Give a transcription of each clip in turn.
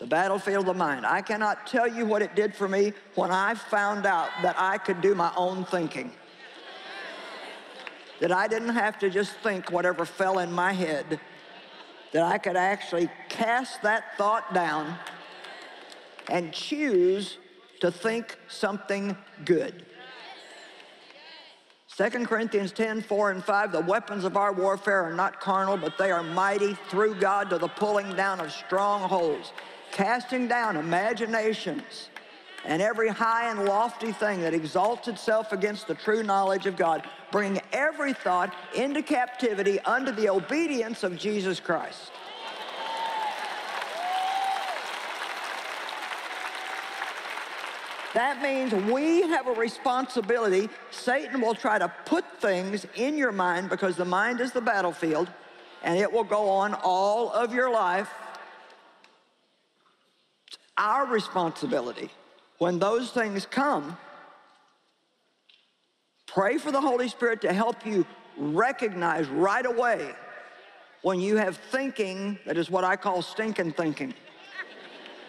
The Battlefield of the Mind. I cannot tell you what it did for me when I found out that I could do my own thinking. That I didn't have to just think whatever fell in my head. That I could actually cast that thought down and choose to think something good. 2 Corinthians 10:4 and 5, the weapons of our warfare are not carnal, but they are mighty through God to the pulling down of strongholds, casting down imaginations and every high and lofty thing that exalts itself against the true knowledge of God, bringing every thought into captivity unto the obedience of Jesus Christ. That means we have a responsibility. Satan will try to put things in your mind because the mind is the battlefield, and it will go on all of your life. It's our responsibility. When those things come, pray for the Holy Spirit to help you recognize right away when you have thinking that is what I call stinking thinking.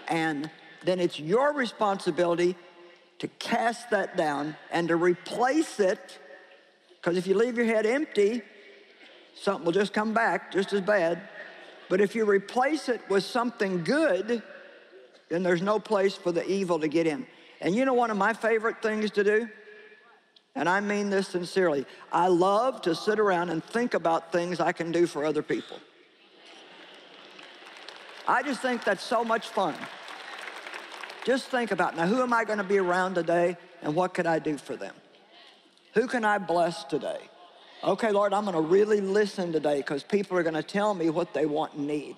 And then it's your responsibility to cast that down and to replace it, because if you leave your head empty, something will just come back just as bad. But if you replace it with something good, then there's no place for the evil to get in. And you know one of my favorite things to do? And I mean this sincerely. I love to sit around and think about things I can do for other people. I just think that's so much fun. Just think about, now, who am I going to be around today, and what could I do for them? Who can I bless today? Okay, Lord, I'm going to really listen today because people are going to tell me what they want and need.